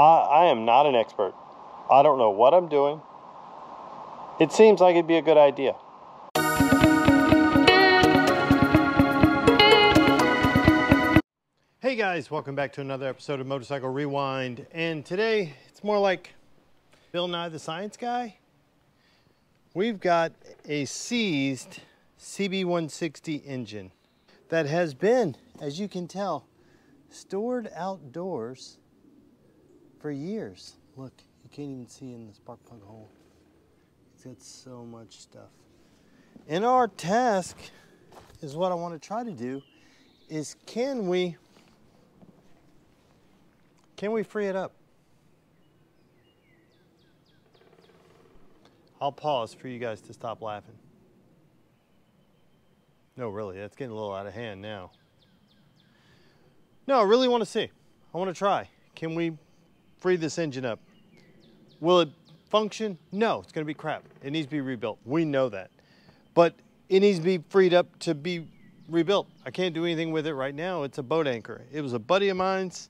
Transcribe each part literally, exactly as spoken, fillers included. I, I am not an expert. I don't know what I'm doing. It seems like it'd be a good idea. Hey guys, welcome back to another episode of Motorcycle Rewind. And today, it's more like Bill Nye the Science Guy. We've got a seized C B one sixty engine that has been, as you can tell, stored outdoors for years. Look, you can't even see in the spark plug hole. It's got so much stuff. And our task is what I want to try to do is can we Can we free it up? I'll pause for you guys to stop laughing. No, really, that's getting a little out of hand now. No, I really want to see. I want to try. Can we free this engine up? Will it function? No, it's going to be crap. It needs to be rebuilt. We know that. But it needs to be freed up to be rebuilt. I can't do anything with it right now. It's a boat anchor. It was a buddy of mine's.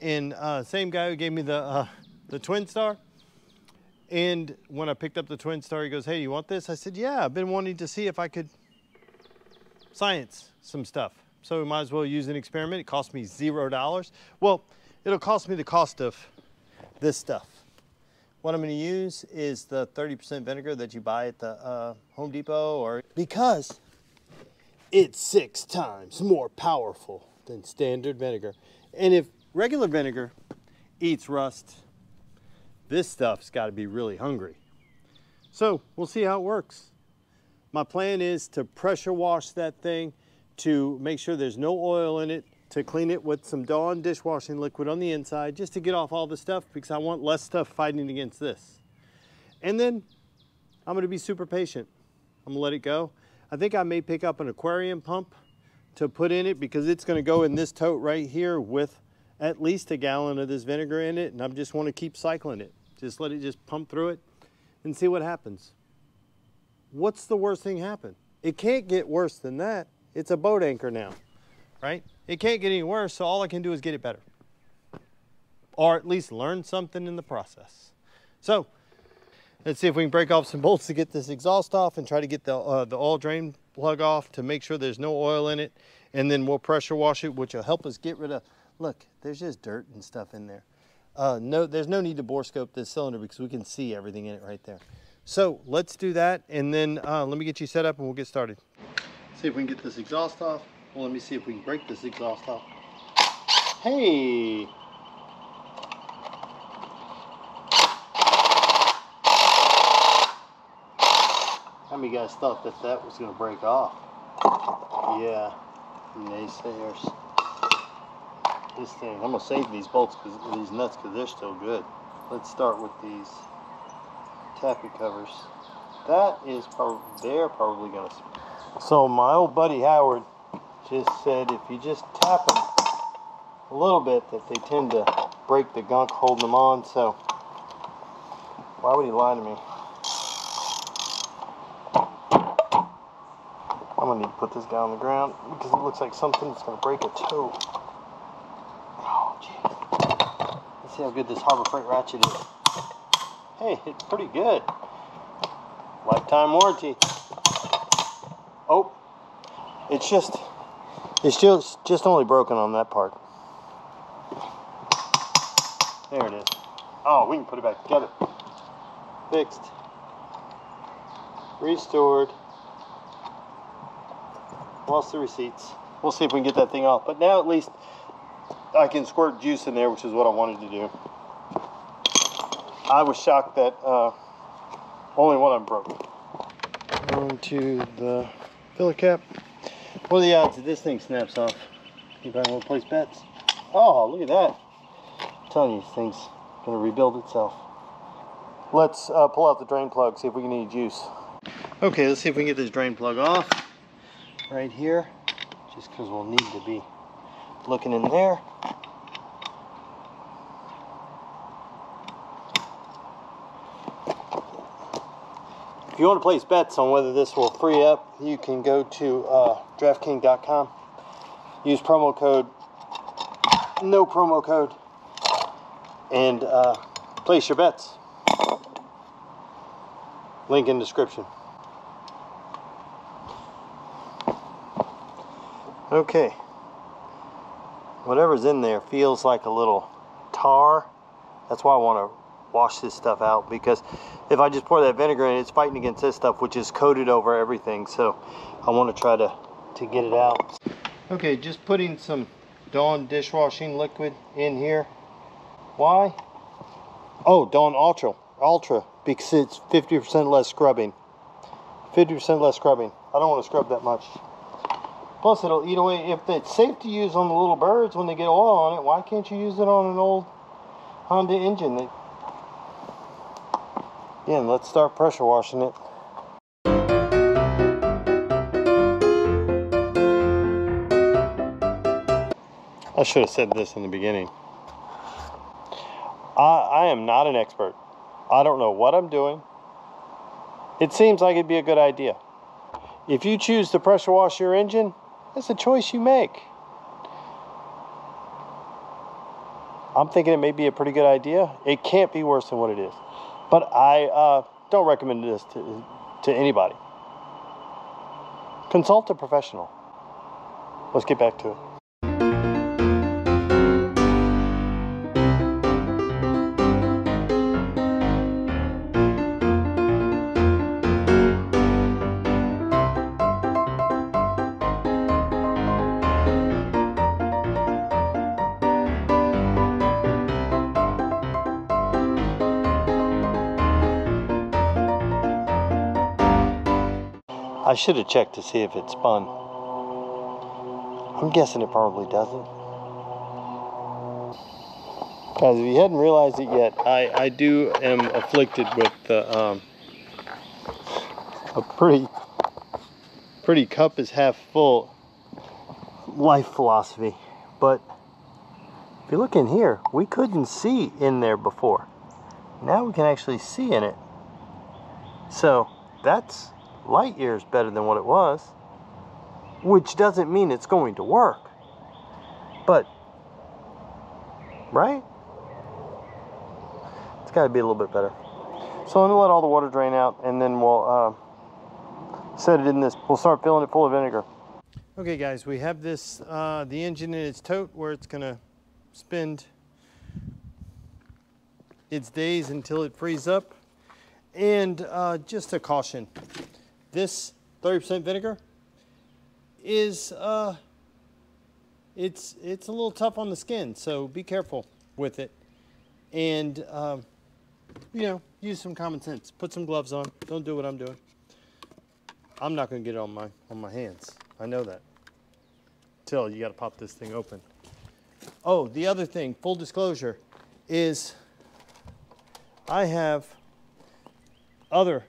And uh, same guy who gave me the uh, the Twin Star. And when I picked up the Twin Star, he goes, hey, you want this? I said, yeah, I've been wanting to see if I could science some stuff. So we might as well use an experiment. It cost me zero dollars. Well, it'll cost me the cost of this stuff. What I'm gonna use is the thirty percent vinegar that you buy at the uh, Home Depot, or because it's six times more powerful than standard vinegar. And if regular vinegar eats rust, this stuff's got to be really hungry. So we'll see how it works. My plan is to pressure wash that thing to make sure there's no oil in it, to clean it with some Dawn dishwashing liquid on the inside, just to get off all the stuff, because I want less stuff fighting against this. And then I'm going to be super patient. I'm going to let it go. I think I may pick up an aquarium pump to put in it, because it's going to go in this tote right here with at least a gallon of this vinegar in it, and I just want to keep cycling it. Just let it just pump through it and see what happens. What's the worst thing happen? It can't get worse than that. It's a boat anchor now, right? It can't get any worse, so all I can do is get it better. Or at least learn something in the process. So let's see if we can break off some bolts to get this exhaust off and try to get the, uh, the oil drain plug off to make sure there's no oil in it. And then we'll pressure wash it, which will help us get rid of. Look, there's just dirt and stuff in there. Uh, no, there's no need to bore scope this cylinder because we can see everything in it right there. So let's do that, and then uh, let me get you set up and we'll get started. See if we can get this exhaust off. Well, let me see if we can break this exhaust off. Hey! How many guys thought that that was going to break off? Yeah, naysayers. This thing, I'm gonna save these bolts, cause, these nuts, because they're still good. Let's start with these tappy covers. That is probably, they're probably gonna. So my old buddy Howard just said if you just tap them a little bit, that they tend to break the gunk holding them on. So why would he lie to me? I'm gonna need to put this guy on the ground because it looks like something that's gonna break a toe. See how good this Harbor Freight ratchet is. Hey, it's pretty good. Lifetime warranty. Oh, it's just, it's just, just only broken on that part. There it is. Oh, we can put it back together. Fixed. Restored. Lost the receipts. We'll see if we can get that thing off. But now at least I can squirt juice in there, which is what I wanted to do. I was shocked that uh, only one of them broke. Going to the filler cap. What are the odds that this thing snaps off? Anybody want to place bets? Oh, look at that. I'm telling you, this thing's going to rebuild itself. Let's uh, pull out the drain plug, see if we can need juice. Okay, let's see if we can get this drain plug off right here, just because we'll need to be looking in there. If you want to place bets on whether this will free up, you can go to uh, DraftKings dot com. Use promo code, no promo code, and uh, place your bets. Link in description. Okay, whatever's in there feels like a little tar. That's why I want to wash this stuff out, because if I just pour that vinegar in, it's fighting against this stuff, which is coated over everything. So I want to try to to get it out. Okay, just putting some Dawn dishwashing liquid in here. Why? Oh, Dawn Ultra, Ultra, because it's fifty percent less scrubbing. fifty percent less scrubbing. I don't want to scrub that much. Plus, it'll eat away. If it's safe to use on the little birds when they get oil on it, why can't you use it on an old Honda engine? That... Yeah, and let's start pressure washing it. I should have said this in the beginning. I, I am not an expert. I don't know what I'm doing. It seems like it'd be a good idea. If you choose to pressure wash your engine, that's a choice you make. I'm thinking it may be a pretty good idea. It can't be worse than what it is. But I uh, don't recommend this to, to anybody. Consult a professional. Let's get back to it. I should have checked to see if it spun. I'm guessing it probably doesn't. Guys, if you hadn't realized it yet, I, I do am afflicted with the, um, a pretty, pretty cup is half full life philosophy. But if you look in here, we couldn't see in there before. Now we can actually see in it. So that's light years better than what it was, which doesn't mean it's going to work, but right, it's got to be a little bit better. So I'm gonna let all the water drain out, and then we'll uh, set it in this. We'll start filling it full of vinegar. Okay, guys, we have this uh, the engine in its tote, where it's gonna spend its days until it frees up. And uh, just a caution. This thirty percent vinegar is, uh, it's, it's a little tough on the skin, so be careful with it. And, um, you know, use some common sense. Put some gloves on. Don't do what I'm doing. I'm not going to get it on my, on my hands. I know that. Till you got to pop this thing open. Oh, the other thing, full disclosure, is I have other...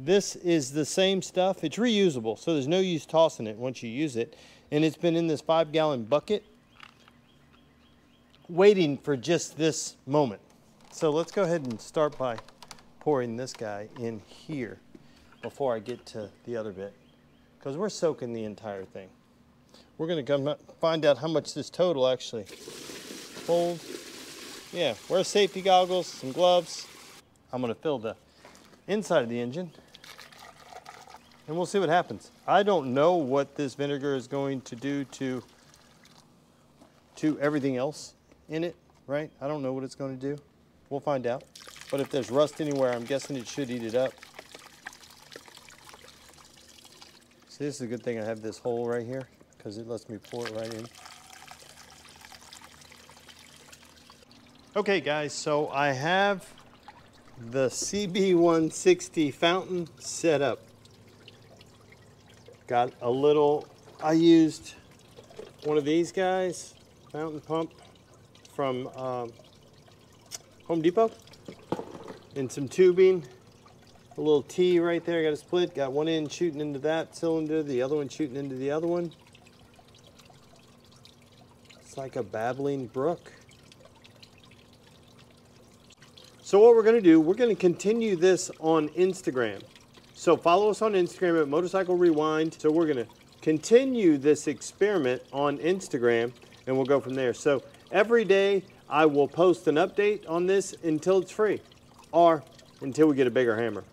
This is the same stuff. It's reusable, so there's no use tossing it once you use it. And it's been in this five gallon bucket waiting for just this moment. So let's go ahead and start by pouring this guy in here before I get to the other bit, because we're soaking the entire thing. We're gonna come find out how much this total actually holds. Yeah, wear safety goggles, some gloves. I'm gonna fill the inside of the engine, and we'll see what happens. I don't know what this vinegar is going to do to, to everything else in it, right? I don't know what it's going to do. We'll find out. But if there's rust anywhere, I'm guessing it should eat it up. See, this is a good thing I have this hole right here, because it lets me pour it right in. Okay, guys, so I have the C B one sixty fountain set up. Got a little, I used one of these guys, fountain pump from um, Home Depot, and some tubing, a little T right there, got a split, got one end shooting into that cylinder, the other one shooting into the other one. It's like a babbling brook. So what we're going to do, we're going to continue this on Instagram. So follow us on Instagram at Motorcycle Rewind. So we're going to continue this experiment on Instagram, and we'll go from there. So every day I will post an update on this until it's free or until we get a bigger hammer.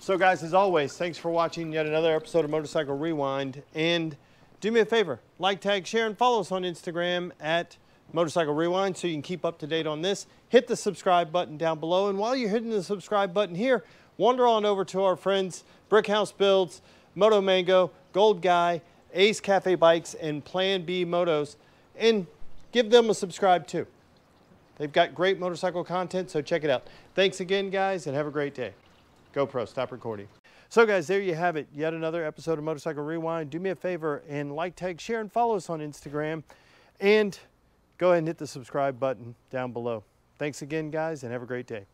So guys, as always, thanks for watching yet another episode of Motorcycle Rewind. And do me a favor, like, tag, share, and follow us on Instagram at Motorcycle Rewind so you can keep up to date on this. Hit the subscribe button down below. And while you're hitting the subscribe button here, wander on over to our friends Brick House Builds, Moto Mango, Gold Guy, Ace Cafe Bikes, and Plan B Motos, and give them a subscribe too. They've got great motorcycle content, so check it out. Thanks again, guys, and have a great day. GoPro, stop recording. So guys, there you have it. Yet another episode of Motorcycle Rewind. Do me a favor and like, tag, share, and follow us on Instagram. And go ahead and hit the subscribe button down below. Thanks again, guys, and have a great day.